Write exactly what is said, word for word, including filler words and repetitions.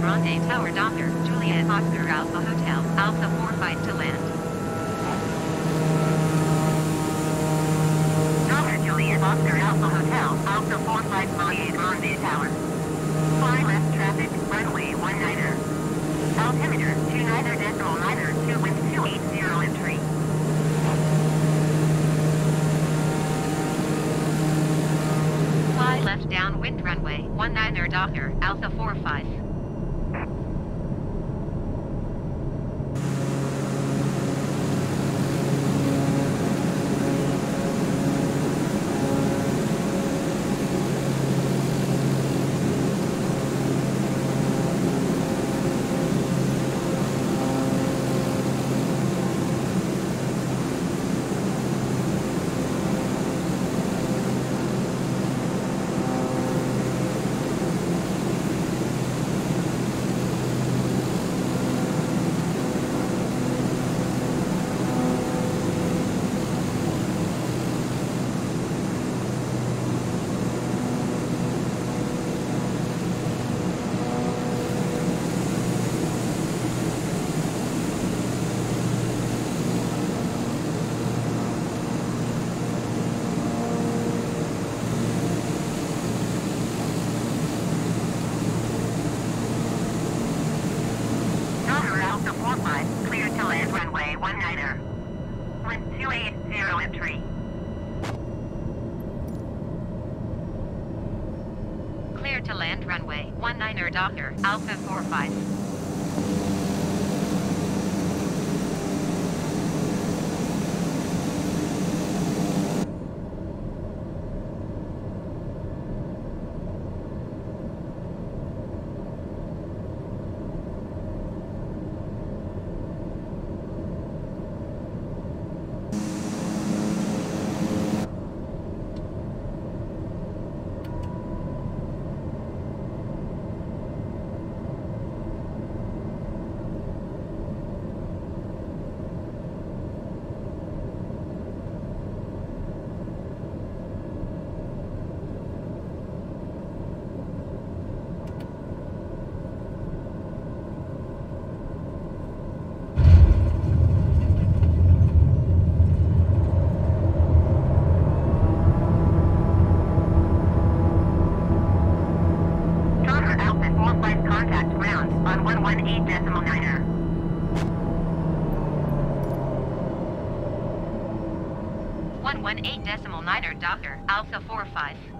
Grande Tower Doctor Juliet Oscar Alpha Hotel Alpha four five to land. Doctor Juliet Oscar Alpha Hotel Alpha four five Juliet Grande Tower. Fly left traffic runway one niner. Altimeter two niner decimal niner two with two eight zero entry. Fly left downwind runway one niner Doctor Alpha four five. To land runway one niner Doctor Alpha four five. one eighteen decimal niner Doctor Alpha four five.